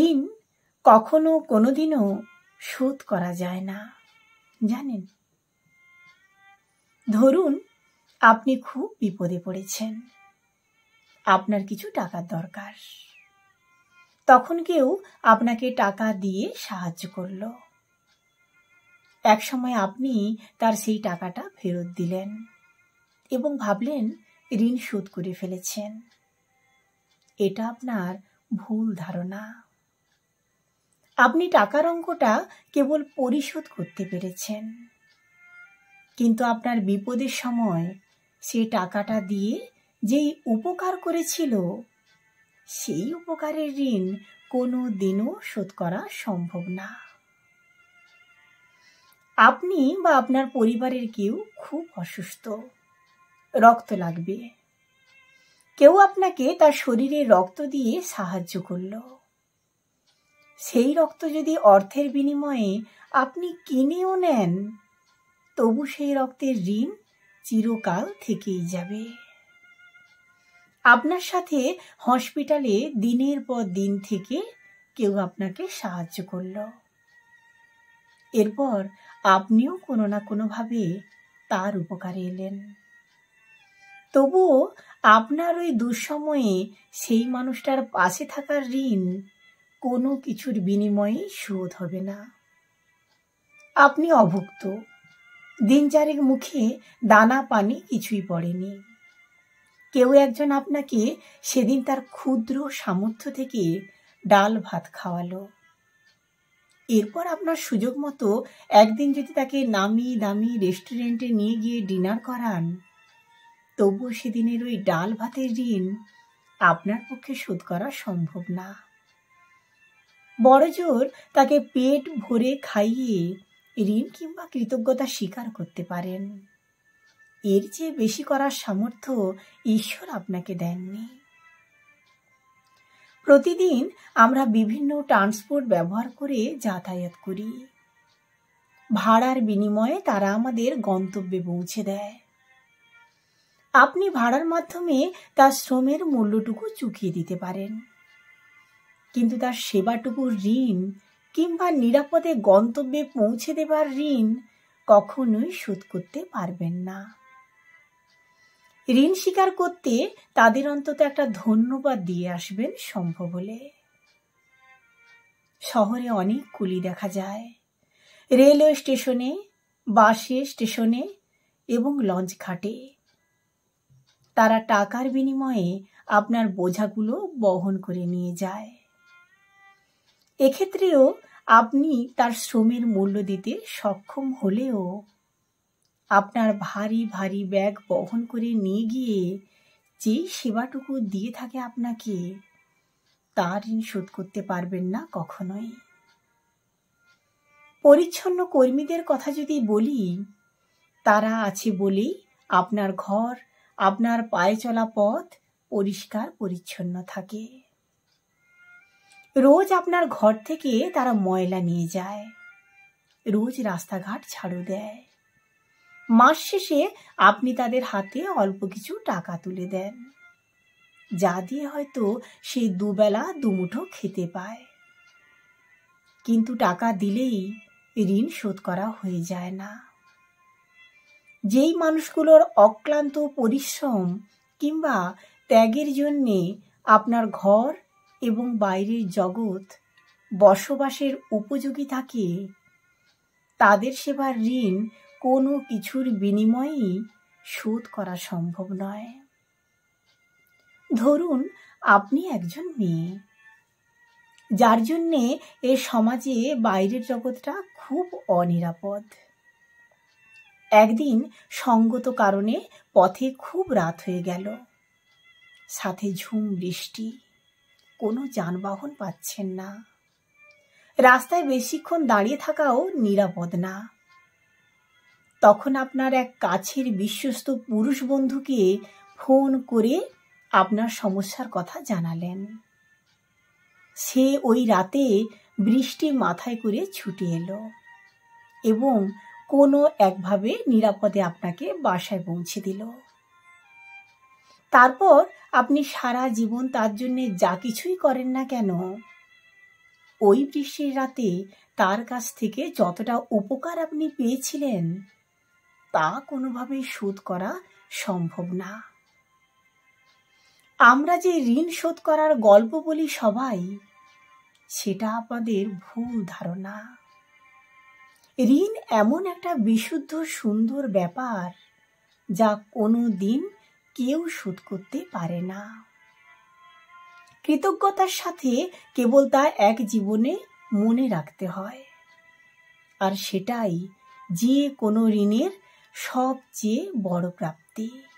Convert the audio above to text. ঋণ কখনো কোনোদিনও শোধ করা যায় না। জানেন, ধরুন আপনি খুব বিপদে পড়েছেন, আপনার কিছু টাকার দরকার, তখন কেউ আপনাকে টাকা দিয়ে সাহায্য করল, এক সময় আপনি তার সেই টাকাটা ফেরত দিলেন এবং ভাবলেন ঋণ শোধ করে ফেলেছেন। এটা আপনার ভুল ধারণা। আপনি টাকার অঙ্কটা কেবল পরিশোধ করতে পেরেছেন, কিন্তু আপনার বিপদের সময় সে টাকাটা দিয়ে যেই উপকার করেছিল সেই উপকারের ঋণ কোনো দিনও শোধ করা সম্ভব না। আপনি বা আপনার পরিবারের কেউ খুব অসুস্থ, রক্ত লাগবে, কেউ আপনাকে তার শরীরে রক্ত দিয়ে সাহায্য করল, সেই রক্ত যদি অর্থের বিনিময়ে আপনি কিনেও নেন, তবু সেই রক্তের ঋণ চিরকাল থেকেই যাবে। আপনার সাথে হসপিটালে দিনের পর দিন থেকে কেউ আপনাকে সাহায্য করল, এরপর আপনিও কোনো না কোনোভাবে তার উপকারে এলেন, তবুও আপনার ওই দুঃসময়ে সেই মানুষটার পাশে থাকার ঋণ কোনো কিছুর বিনিময়ে শোধ হবে না। আপনি অভুক্ত, দিন চারেক মুখে দানা পানি কিছুই পড়েনি, কেউ একজন আপনাকে সেদিন তার ক্ষুদ্র সামর্থ্য থেকে ডাল ভাত খাওয়ালো, এরপর আপনার সুযোগ মতো একদিন যদি তাকে নামি দামি রেস্টুরেন্টে নিয়ে গিয়ে ডিনার করান, তবুও সেদিনের ওই ডাল ভাতের ঋণ আপনার পক্ষে শোধ করা সম্ভব না। বড়জোর তাকে পেট ভরে খাইয়ে ঋণ কিংবা কৃতজ্ঞতা স্বীকার করতে পারেন, এর চেয়ে বেশি করার সামর্থ্য ঈশ্বর আপনাকে দেননি। প্রতিদিন আমরা বিভিন্ন ট্রান্সপোর্ট ব্যবহার করে যাতায়াত করি, ভাড়ার বিনিময়ে তারা আমাদের গন্তব্যে পৌঁছে দেয়। আপনি ভাড়ার মাধ্যমে তার শ্রমের মূল্যটুকু চুকিয়ে দিতে পারেন, কিন্তু তার সেবাটুকুর ঋণ কিংবা নিরাপদে গন্তব্যে পৌঁছে দেবার ঋণ কখনোই শোধ করতে পারবেন না। ঋণ স্বীকার করতে তাদের অন্তত একটা ধন্যবাদ দিয়ে আসবেন সম্ভব হলে। শহরে অনেক কুলি দেখা যায়, রেলওয়ে স্টেশনে, বাসে, স্টেশনে এবং লঞ্চ ঘাটে। তারা টাকার বিনিময়ে আপনার বোঝাগুলো বহন করে নিয়ে যায়। এক্ষেত্রেও আপনি তার শ্রমের মূল্য দিতে সক্ষম হলেও আপনার ভারী ভারী ব্যাগ বহন করে নিয়ে গিয়ে যে সেবাটুকু দিয়ে থাকে আপনাকে, তার ঋণ শোধ করতে পারবেন না কখনোই। পরিচ্ছন্ন কর্মীদের কথা যদি বলি, তারা আছে বলেই আপনার ঘর, আপনার পায়ে চলা পথ পরিষ্কার পরিচ্ছন্ন থাকে। রোজ আপনার ঘর থেকে তারা ময়লা নিয়ে যায়, রোজ রাস্তাঘাট ঝাড়ু দেয়, মাস শেষে আপনি তাদের হাতে অল্প কিছু টাকা তুলে দেন, যা দিয়ে হয়তো সে দুবেলা দুমুঠো খেতে পায়। কিন্তু টাকা দিলেই ঋণ শোধ করা হয়ে যায় না। যেই মানুষগুলোর অক্লান্ত পরিশ্রম কিংবা ত্যাগের জন্যে আপনার ঘর এবং বাইরের জগৎ বসবাসের উপযোগী থাকে, তাদের সেবার ঋণ কোনো কিছুর বিনিময়ে শোধ করা সম্ভব নয়। ধরুন আপনি একজন মেয়ে, যার জন্যে এ সমাজে বাইরের জগৎটা খুব অনিরাপদ। একদিন সঙ্গত কারণে পথে খুব রাত হয়ে গেল, সাথে ঝুম বৃষ্টি, কোনো যানবাহন পাচ্ছেন না, রাস্তায় বেশিক্ষণ দাঁড়িয়ে থাকাও নিরাপদ না। তখন আপনার এক কাছের বিশ্বস্ত পুরুষ বন্ধুকে ফোন করে আপনার সমস্যার কথা জানালেন। সে ওই রাতে বৃষ্টি মাথায় করে ছুটে এলো এবং কোনো একভাবে নিরাপদে আপনাকে বাসায় পৌঁছে দিল। তারপর আপনি সারা জীবন তার জন্য যা কিছুই করেন না কেন, ওই বৃষ্টির রাতে তার কাছ থেকে যতটা উপকার আপনি পেয়েছিলেন তা কোনোভাবেই শোধ করা সম্ভব না। আমরা যে ঋণ শোধ করার গল্প বলি সবাই, সেটা আপনাদের ভুল ধারণা। ঋণ এমন একটা বিশুদ্ধ সুন্দর ব্যাপার যা কোনো দিন কেউ শোধ করতে পারে না। কৃতজ্ঞতার সাথে কেবল তা এক জীবনে মনে রাখতে হয়, আর সেটাই যে কোনো ঋণের সবচেয়ে বড় প্রাপ্তি।